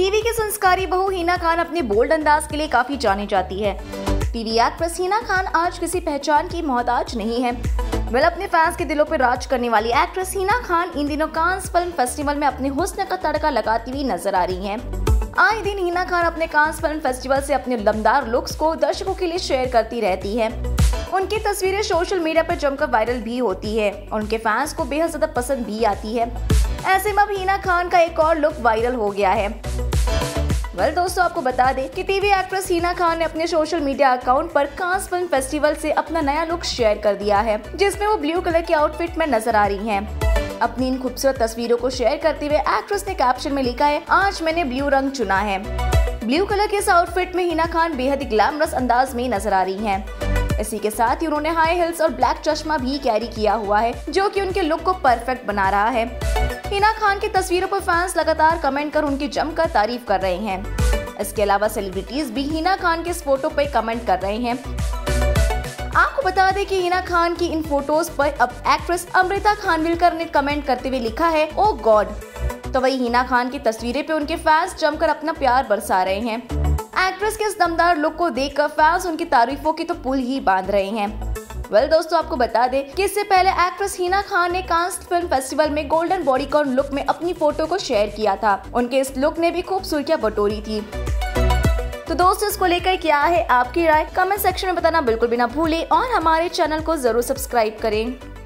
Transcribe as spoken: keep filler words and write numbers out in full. TV की संस्कारी बहू हिना खान अपने बोल्ड अंदाज के लिए काफी जानी जाती है। टीवी एक्ट्रेस हिना खान आज किसी पहचान की मोहताज नहीं है। वेल अपने फैंस के दिलों पर राज करने वाली एक्ट्रेस हिना खान इन दिनों कांस फिल्म फेस्टिवल में अपने हुस्न का तड़का लगाती हुई नजर आ रही है। आए दिन हिना खान अपने कांस फिल्म फेस्टिवल से अपने दमदार लुक्स को दर्शकों के लिए शेयर करती रहती है। उनकी तस्वीरें सोशल मीडिया पर जमकर वायरल भी होती है और उनके फैंस को बेहद ज्यादा पसंद भी आती है। ऐसे में अब हिना खान का एक और लुक वायरल हो गया है। वेल दोस्तों, आपको बता दें कि टीवी एक्ट्रेस हिना खान ने अपने सोशल मीडिया अकाउंट पर कांस फिल्म फेस्टिवल से अपना नया लुक शेयर कर दिया है, जिसमें वो ब्लू कलर के आउटफिट में नजर आ रही है। अपनी इन खूबसूरत तस्वीरों को शेयर करते हुए एक्ट्रेस ने कैप्शन में लिखा है, आज मैंने ब्लू रंग चुना है। ब्लू कलर के इस आउटफिट में हिना खान बेहद ग्लैमरस अंदाज में नजर आ रही हैं। इसी के साथ ही उन्होंने हाई हिल्स और ब्लैक चश्मा भी कैरी किया हुआ है, जो कि उनके लुक को परफेक्ट बना रहा है। हिना खान की तस्वीरों पर फैंस लगातार कमेंट कर उनकी जमकर तारीफ कर रहे हैं। इसके अलावा सेलिब्रिटीज भी हिना खान के इस फोटो पर कमेंट कर रहे हैं। आपको बता दें कि हिना खान की इन फोटोज पर अब एक्ट्रेस अमृता खानविलकर ने कमेंट करते हुए लिखा है, ओ गॉड। तो वही हिना खान की तस्वीरें पे उनके फैंस जमकर अपना प्यार बरसा रहे हैं। एक्ट्रेस के इस दमदार लुक को देखकर फैंस उनकी तारीफों की तो पुल ही बांध रहे हैं। वेल दोस्तों, आपको बता दें कि इससे पहले एक्ट्रेस हिना खान ने कांस फिल्म फेस्टिवल में गोल्डन बॉडीकॉन लुक में अपनी फोटो को शेयर किया था। उनके इस लुक ने भी खूब सुर्खियां बटोरी थी। तो दोस्तों, इसको लेकर क्या है आपकी राय? कमेंट सेक्शन में बताना बिल्कुल भी ना भूलें और हमारे चैनल को जरूर सब्सक्राइब करें।